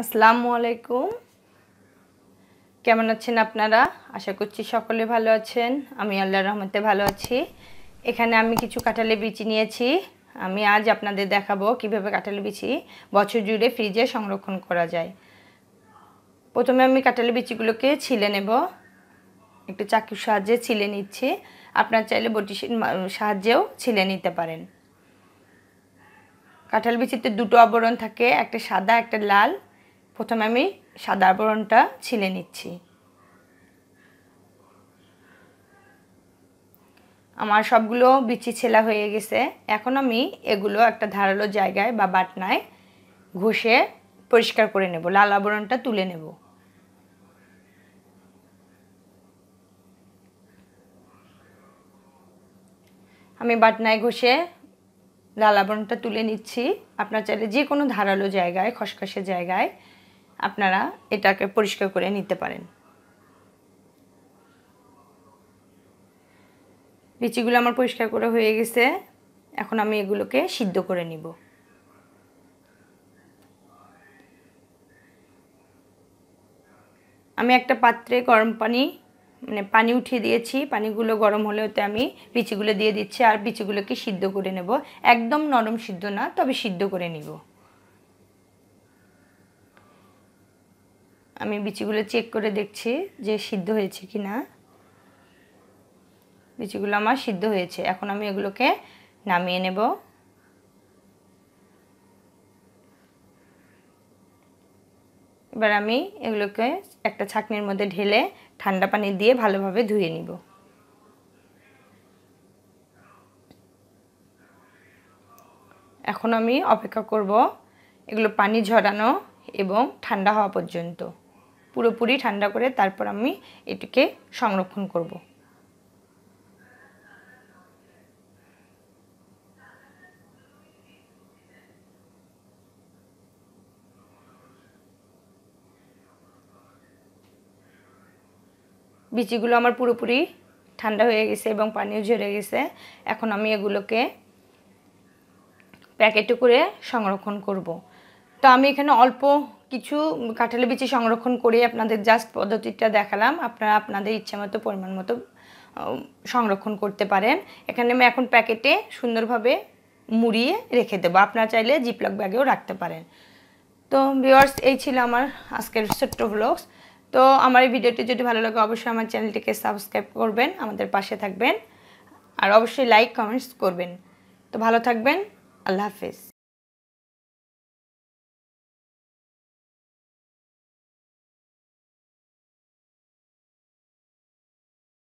আসসালামু আলাইকুম কেমন আছেন আপনারা আশা করছি সকলে ভালো আছেন আমি আল্লাহর রহমতে ভালো আছি এখানে আমি কিছু কাঁঠালের বিচি নিয়েছি আমি আজ আপনাদের দেখাবো কিভাবে কাঁঠালের বিচি বছর জুড়ে ফ্রিজে সংরক্ষণ করা যায় প্রথমে আমি কাঁঠালের বিচিগুলোকে ছিলে নেব একটু চাকুর সাহায্যে ছিলে নিচ্ছি আপনারা চাইলে বটির সাহায্যেও ছিলে নিতে পারেন কাঁঠাল বিচিতে দুটো আবরণ থাকে একটা সাদা একটা লাল প্রথমে আমি সাদা আবরণটা ছিলে নিচ্ছি আমার সবগুলো বিচি ছেলা হয়ে গেছে এখন আমি এগুলো একটা ধারালো জায়গায় বা বাটনায় ঘষে পরিষ্কার করে নেব লাল আবরণটা তুলে নেব আমি বাটনায় ঘষে লাল আবরণটা তুলে নিচ্ছি আপনারা চাইলে যে কোনো ধারালো জায়গায় খসখসে জায়গায় আপনারা এটাকে পরিষ্কার করে নিতে পারেন বিচিগুলো আমার পরিষ্কার করে হয়ে গেছে এখন আমি এগুলোকে সিদ্ধ করে নিব আমি একটা পাত্রে গরম পানি পানি উঠিয়ে দিয়েছি পানিগুলো গরম হলে ওতে আমি বিচিগুলো দিয়ে দিচ্ছি আর বিচিগুলোকে সিদ্ধ করে নেব একদম নরম সিদ্ধ না তবে সিদ্ধ করে নিব আমি বিচিগুলো চেক করে দেখছি যে সিদ্ধ হয়েছে কি না বিচিগুলো আমার সিদ্ধ হয়েছে এখন আমি এগুলোকে নামিয়ে নেব এবার আমি এগুলোকে একটা ছাঁকনির মধ্যে ঢেলে ঠান্ডা পানি দিয়ে ভালোভাবে ধুয়ে নিব এখন আমি অপেক্ষা করব এগুলো পানি ঝরানো এবং ঠান্ডা হওয়া পর্যন্ত পুরোপুরি ঠান্ডা করে তারপর আমি এটিকে সংরক্ষণ করব বিচিগুলো আমার পুরোপুরি ঠান্ডা হয়ে গেছে এবং পানিও ঝরে গেছে এখন আমি এগুলোকে প্যাকেটে করে সংরক্ষণ করব। তো আমি এখানে অল্প কিছু কাঁঠালের বিচি সংরক্ষণ করে আপনাদের জাস্ট পদ্ধতিটা দেখালাম আপনারা আপনাদের ইচ্ছা মতো পরিমাণ মতো সংরক্ষণ করতে পারেন এখানে আমি এখন প্যাকেটে সুন্দরভাবে মুড়িয়ে রেখে দেবো আপনারা চাইলে জিপলক ব্যাগেও রাখতে পারেন তো ভিউয়ার্স এই ছিল আমার আজকের ছোট্ট ব্লগস তো আমার এই ভিডিওটি যদি ভালো লাগে অবশ্যই আমার চ্যানেলটিকে সাবস্ক্রাইব করবেন আমাদের পাশে থাকবেন আর অবশ্যই লাইক কমেন্টস করবেন তো ভালো থাকবেন আল্লাহ হাফেজ